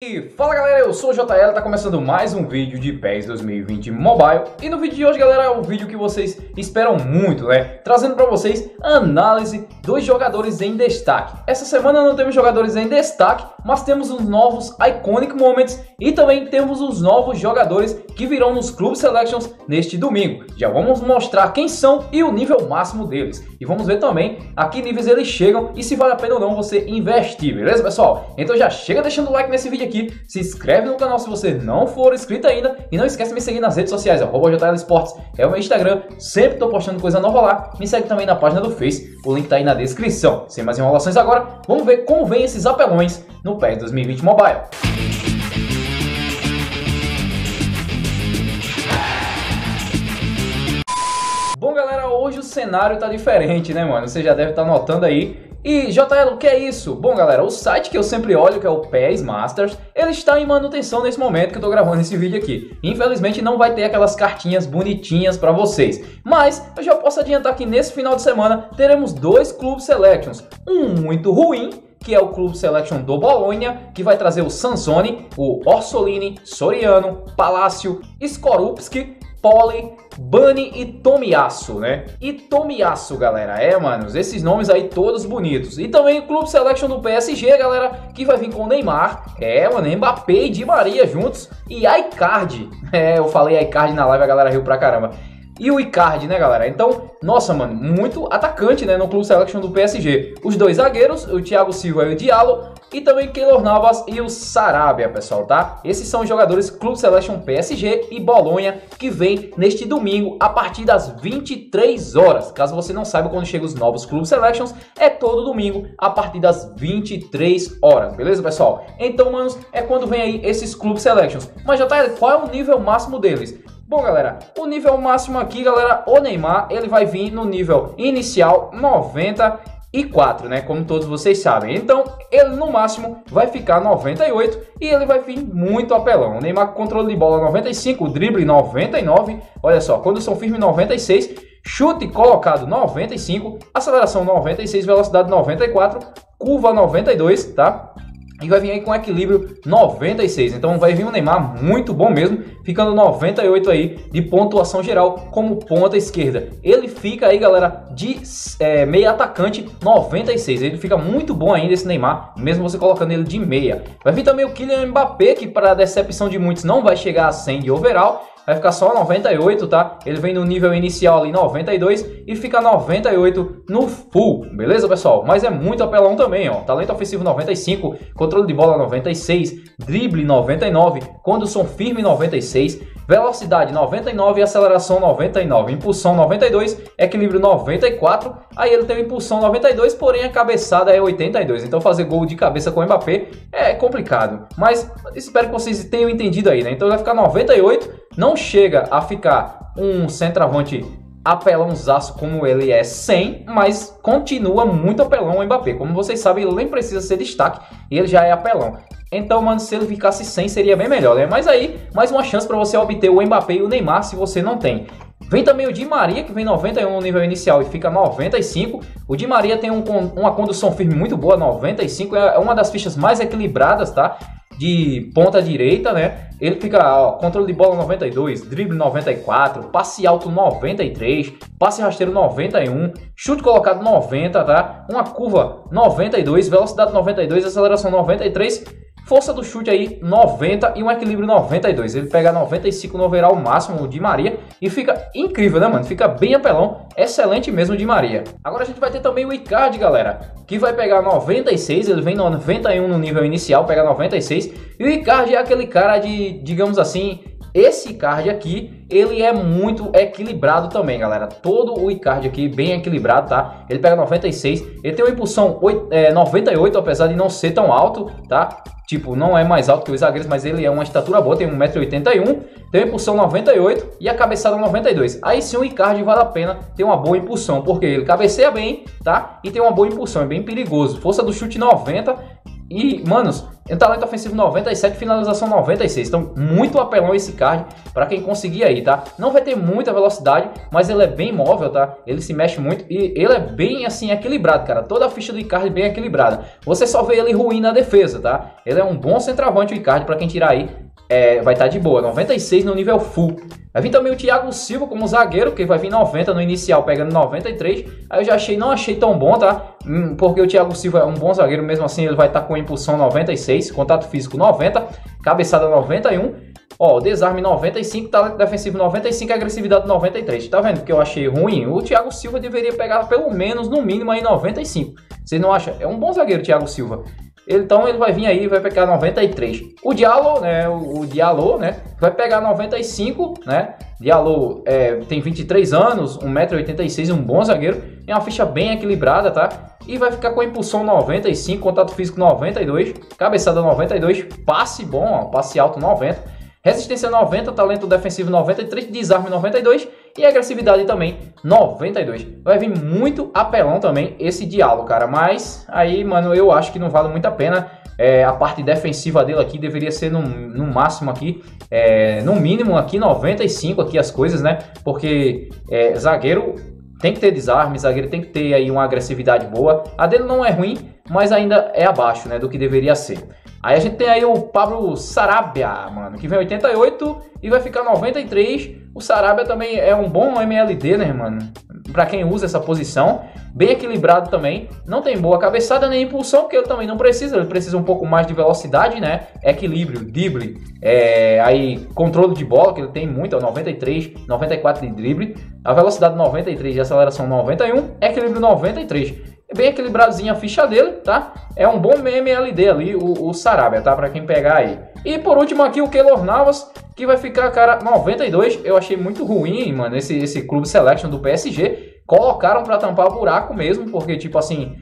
E fala galera, eu sou o JL, tá começando mais um vídeo de PES 2020 Mobile. E no vídeo de hoje galera, é um vídeo que vocês esperam muito, né? Trazendo pra vocês análise dos jogadores em destaque. Essa semana não temos jogadores em destaque, mas temos os novos Iconic Moments e também temos os novos jogadores que virão nos Club Selections neste domingo. Já vamos mostrar quem são e o nível máximo deles. E vamos ver também a que níveis eles chegam e se vale a pena ou não você investir, beleza pessoal? Então já chega deixando o like nesse vídeo aqui, se inscreve no canal se você não for inscrito ainda e não esquece de me seguir nas redes sociais, @JLSports é o meu Instagram, sempre estou postando coisa nova lá, me segue também na página do Face, o link está aí na descrição. Sem mais enrolações agora, vamos ver como vem esses apelões no PES 2020 Mobile. Bom galera, hoje o cenário está diferente, né mano, você já deve estar notando aí. E JL, o que é isso? Bom galera, o site que eu sempre olho, que é o PES Masters, ele está em manutenção nesse momento que eu estou gravando esse vídeo aqui. Infelizmente não vai ter aquelas cartinhas bonitinhas para vocês, mas eu já posso adiantar que nesse final de semana teremos dois Club Selections, um muito ruim, que é o Club Selection do Bolonha, que vai trazer o Sansone, o Orsolini, Soriano, Palacio, Skorupski, Poli, Bunny e Tomiasso, né? E Tomiasso, galera, manos, esses nomes aí todos bonitos. E também o Club Selection do PSG, galera, que vai vir com o Neymar, Mbappé e Di Maria juntos, e Icardi. Eu falei Icardi na live, a galera riu pra caramba. E o Icardi, né, galera? Então, nossa, mano, muito atacante, né, no Club Selection do PSG. Os dois zagueiros, o Thiago Silva e o Diallo, e também Keylor Navas e o Sarabia, pessoal, tá? Esses são os jogadores Club Selection PSG e Bolonha que vem neste domingo a partir das 23 horas. Caso você não saiba quando chegam os novos Club Selections, é todo domingo a partir das 23 horas, beleza, pessoal? Então, manos, é quando vem aí esses Club Selections. Mas já tá, qual é o nível máximo deles? Bom, galera, o nível máximo aqui, galera, o Neymar, ele vai vir no nível inicial 94, né, como todos vocês sabem. Então, ele no máximo vai ficar 98 e ele vai vir muito apelão. O Neymar com controle de bola 95, o drible 99, olha só, condução firme 96, chute colocado 95, aceleração 96, velocidade 94, curva 92, tá? E vai vir aí com equilíbrio 96, então vai vir um Neymar muito bom mesmo, ficando 98 aí de pontuação geral como ponta esquerda. Ele fica aí, galera, de meia atacante 96, ele fica muito bom ainda esse Neymar, mesmo você colocando ele de meia. Vai vir também o Kylian Mbappé, que para decepção de muitos não vai chegar a 100 de overall, vai ficar só 98, tá? Ele vem no nível inicial ali 92 e fica 98 no full, beleza, pessoal? Mas é muito apelão também, ó. Talento ofensivo 95, controle de bola 96, drible 99, condução firme 96, velocidade 99, aceleração 99, impulsão 92, equilíbrio 94, aí ele tem o impulsão 92, porém a cabeçada é 82, então fazer gol de cabeça com o Mbappé é complicado, mas espero que vocês tenham entendido aí, né? Então vai ficar 98, não chega a ficar um centroavante apelãozaço como ele é 100, mas continua muito apelão o Mbappé. Como vocês sabem, ele nem precisa ser destaque, ele já é apelão. Então, mano, se ele ficasse 100 seria bem melhor, né? Mas aí, mais uma chance para você obter o Mbappé e o Neymar se você não tem. Vem também o Di Maria, que vem 91 no nível inicial e fica 95. O Di Maria tem uma condução firme muito boa, 95, é uma das fichas mais equilibradas, tá? De ponta direita, né? Ele fica, ó, controle de bola 92, drible 94, passe alto 93, passe rasteiro 91, chute colocado 90, tá? Uma curva 92, velocidade 92, aceleração 93, força do chute aí 90 e um equilíbrio 92. Ele pega 95 no overall máximo de Di Maria e fica incrível, né, mano? Fica bem apelão, excelente mesmo de Di Maria. Agora a gente vai ter também o Icardi, galera, que vai pegar 96, ele vem 91 no nível inicial, pega 96. E o Icardi é aquele cara de, digamos assim, esse Icardi aqui, ele é muito equilibrado também, galera. Todo o Icardi aqui bem equilibrado, tá? Ele pega 96, ele tem uma impulsão 98, apesar de não ser tão alto, tá? Tipo, não é mais alto que os zagueiros, mas ele é uma estatura boa, tem 1,81 m, tem uma impulsão 98 e a cabeçada 92. Aí sim o Icardi vale a pena ter uma boa impulsão, porque ele cabeceia bem, tá? E tem uma boa impulsão, é bem perigoso. Força do chute 90 e, manos, Tem um talento ofensivo 97, finalização 96. Então, muito apelão esse card para quem conseguir aí, tá? Não vai ter muita velocidade, mas ele é bem móvel, tá? Ele se mexe muito e ele é bem, assim, equilibrado, cara. Toda a ficha do Icardi bem equilibrada. Você só vê ele ruim na defesa, tá? Ele é um bom centroavante, o Icardi, para quem tirar aí. É, vai estar de boa, 96 no nível full. Vai vir também o Thiago Silva como zagueiro, que vai vir 90 no inicial, pegando 93. Aí eu já achei, não achei tão bom, tá? Porque o Thiago Silva é um bom zagueiro, mesmo assim ele vai estar com impulsão 96, contato físico 90, cabeçada 91. Ó, desarme 95, talento defensivo 95, agressividade 93. Tá vendo que eu achei ruim? O Thiago Silva deveria pegar pelo menos, no mínimo, aí 95. Você não acha? É um bom zagueiro o Thiago Silva. Então ele vai vir aí, vai pegar 93. O Diallo, né? Vai pegar 95, né? Diallo tem 23 anos, 1,86m, um bom zagueiro. É uma ficha bem equilibrada, tá? E vai ficar com a impulsão 95, contato físico 92, cabeçada 92, passe bom, ó, passe alto 90, resistência 90, talento defensivo 93, desarme 92 e agressividade também 92. Vai vir muito apelão também esse Diallo, cara. Mas aí, mano, eu acho que não vale muito a pena. A parte defensiva dele aqui deveria ser no máximo aqui, no mínimo aqui 95 aqui as coisas, né? Porque zagueiro tem que ter desarme, zagueiro tem que ter aí uma agressividade boa. A dele não é ruim, mas ainda é abaixo, né, do que deveria ser. Aí a gente tem aí o Pablo Sarabia, mano, que vem 88 e vai ficar 93. O Sarabia também é um bom MLD, né, mano? Pra quem usa essa posição. Bem equilibrado também. Não tem boa cabeçada nem impulsão, porque ele também não precisa. Ele precisa um pouco mais de velocidade, né? Equilíbrio, drible, aí controle de bola, que ele tem muito. É 93, 94 de drible. A velocidade 93 e aceleração 91. Equilíbrio 93. Bem equilibradozinha a ficha dele, tá? É um bom MLD ali, o Sarabia, tá? Pra quem pegar aí. E por último aqui o Keylor Navas, que vai ficar, cara, 92. Eu achei muito ruim, mano, esse Clube Selection do PSG. Colocaram pra tampar o buraco mesmo, porque, tipo assim,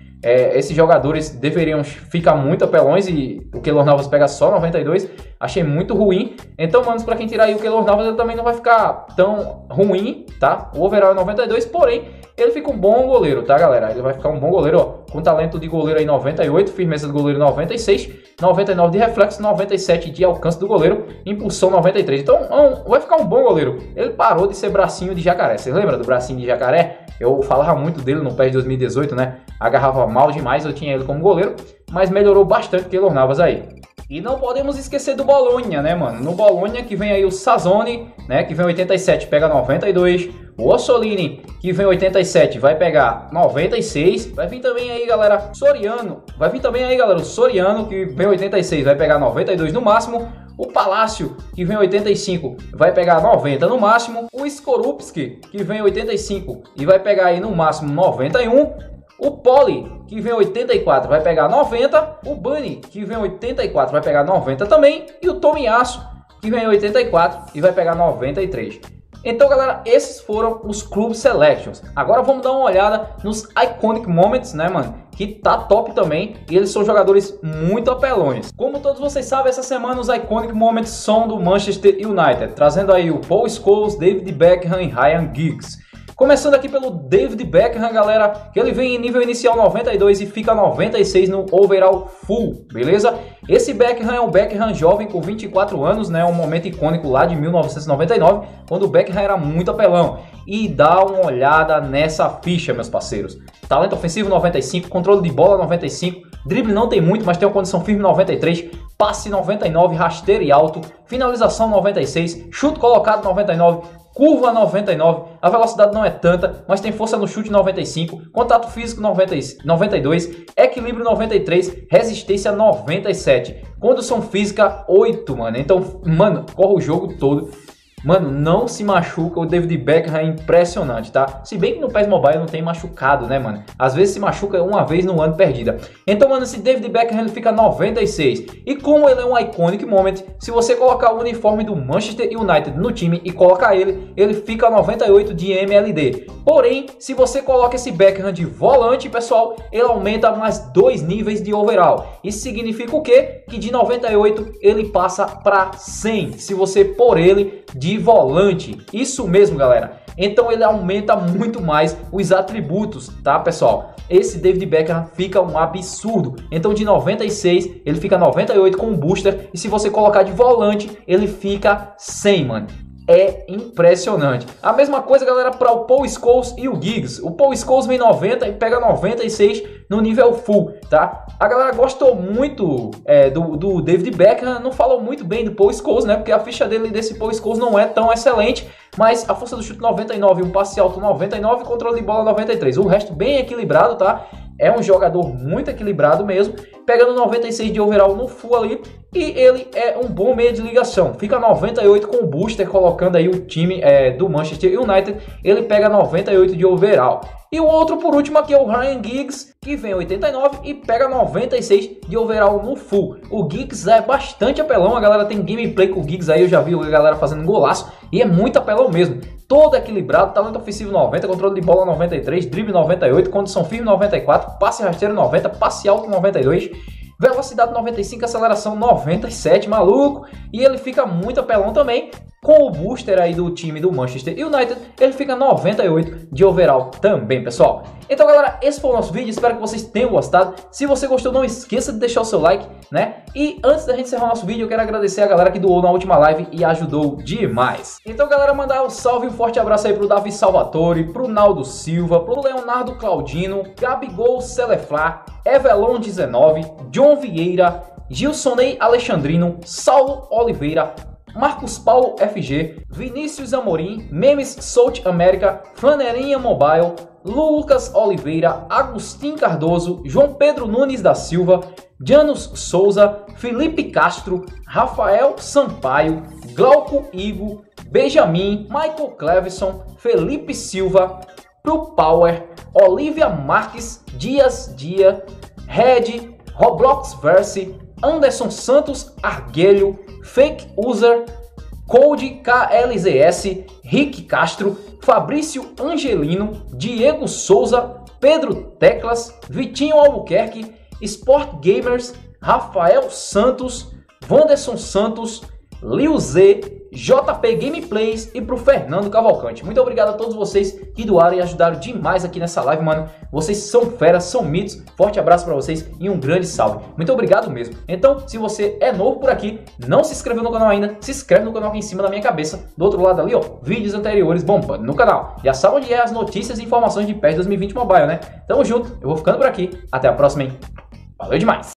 esses jogadores deveriam ficar muito apelões e o Keylor Navas pega só 92. Achei muito ruim. Então, mano, pra quem tirar aí o Keylor Navas, ele também não vai ficar tão ruim, tá? O overall é 92, porém... ele fica um bom goleiro, tá, galera? Ele vai ficar um bom goleiro, ó. Com talento de goleiro aí 98, firmeza do goleiro 96, 99 de reflexo, 97 de alcance do goleiro, impulsão 93. Então, vai ficar um bom goleiro. Ele parou de ser bracinho de jacaré. Vocês lembram do bracinho de jacaré? Eu falava muito dele no PES 2018, né? Agarrava mal demais, eu tinha ele como goleiro. Mas melhorou bastante o Keylor Navas aí. E não podemos esquecer do Bolonha, né, mano? No Bolonha que vem aí o Sansone, né? Que vem 87, pega 92... O Orsolini, que vem 87, vai pegar 96. Vai vir também aí, galera, Soriano. Vai vir também aí, galera, o Soriano, que vem 86, vai pegar 92 no máximo. O Palacio, que vem 85, vai pegar 90 no máximo. O Skorupski, que vem 85 e vai pegar aí no máximo 91. O Poli, que vem 84, vai pegar 90. O Bunny, que vem 84, vai pegar 90 também. E o Tomiasso, que vem 84 e vai pegar 93. Então, galera, esses foram os Club Selections. Agora vamos dar uma olhada nos Iconic Moments, né, mano? Que tá top também. E eles são jogadores muito apelões. Como todos vocês sabem, essa semana os Iconic Moments são do Manchester United, trazendo aí o Paul Scholes, David Beckham e Ryan Giggs. Começando aqui pelo David Beckham, galera, que ele vem em nível inicial 92 e fica 96 no overall full, beleza? Esse Beckham é um Beckham jovem com 24 anos, né? Um momento icônico lá de 1999, quando o Beckham era muito apelão. E dá uma olhada nessa ficha, meus parceiros. Talento ofensivo 95, controle de bola 95, drible não tem muito, mas tem uma condição firme 93, passe 99, rasteiro e alto, finalização 96, chute colocado 99, curva 99, a velocidade não é tanta, mas tem força no chute 95, contato físico 92, equilíbrio 93, resistência 97, condução física 8, mano. Então, mano, corre o jogo todo. Mano, não se machuca, o David Beckham é impressionante, tá? Se bem que no PES Mobile não tem machucado, né, mano? Às vezes se machuca uma vez no ano perdida. Então, mano, esse David Beckham ele fica 96. E como ele é um Iconic Moment, se você colocar o uniforme do Manchester United no time e colocar ele, ele fica 98 de MLD. Porém, se você coloca esse Beckham de volante, pessoal, ele aumenta mais 2 níveis de overall. Isso significa o quê? Que de 98 ele passa para 100, se você pôr ele de volante. Isso mesmo, galera. então ele aumenta muito mais os atributos, tá pessoal? Esse David Beckham fica um absurdo, então de 96 ele fica 98 com o booster, e se você colocar de volante ele fica 100, mano. É impressionante. A mesma coisa, galera, para o Paul Scholes e o Giggs. O Paul Scholes vem 90 e pega 96 no nível full, tá? A galera gostou muito do David Beckham, não falou muito bem do Paul Scholes, né? Porque a ficha dele desse Paul Scholes não é tão excelente, mas a força do chute 99, um passe alto 99, controle de bola 93. O resto bem equilibrado, tá? É um jogador muito equilibrado mesmo, pegando 96 de overall no full ali, e ele é um bom meia de ligação. Fica 98 com o booster, colocando aí o time do Manchester United, ele pega 98 de overall. E o outro por último aqui é o Ryan Giggs, que vem 89 e pega 96 de overall no full. O Giggs é bastante apelão, a galera tem gameplay com o Giggs aí, eu já vi a galera fazendo golaço, e é muito apelão mesmo. Todo equilibrado, talento ofensivo 90, controle de bola 93, drible 98, condição firme 94, passe rasteiro 90, passe alto 92, velocidade 95, aceleração 97, maluco. E ele fica muito apelão também. Com o booster aí do time do Manchester United, ele fica 98 de overall também, pessoal. Então, galera, esse foi o nosso vídeo, espero que vocês tenham gostado. Se você gostou, não esqueça de deixar o seu like, né? E antes da gente encerrar o nosso vídeo, eu quero agradecer a galera que doou na última live e ajudou demais. Então, galera, mandar um salve e um forte abraço aí pro Davi Salvatore, pro Naldo Silva, pro Leonardo Claudino, Gabigol Celeflá, Evelon 19, John Vieira, Gilsonei Alexandrino, Saulo Oliveira, Marcos Paulo FG, Vinícius Amorim, Memes South América, Flanerinha Mobile, Lucas Oliveira, Agostinho Cardoso, João Pedro Nunes da Silva, Janus Souza, Felipe Castro, Rafael Sampaio, Glauco Ivo, Benjamin, Michael Cleveson, Felipe Silva, Pro Power, Olivia Marques, Dias Dia, Red, Roblox Verse, Anderson Santos Arguelho, Fake User, Code KLZS, Rick Castro, Fabrício Angelino, Diego Souza, Pedro Teclas, Vitinho Albuquerque, Sport Gamers, Rafael Santos, Wanderson Santos, Liu Z, JP Gameplays e pro Fernando Cavalcante. Muito obrigado a todos vocês que doaram e ajudaram demais aqui nessa live, mano. Vocês são feras, são mitos. Forte abraço pra vocês e um grande salve. Muito obrigado mesmo. Então, se você é novo por aqui, não se inscreveu no canal ainda, se inscreve no canal aqui em cima da minha cabeça. Do outro lado ali, ó, vídeos anteriores bombando no canal. Já sabe onde é as notícias e informações de PES 2020 Mobile, né? Tamo junto, eu vou ficando por aqui. Até a próxima, hein? Valeu demais!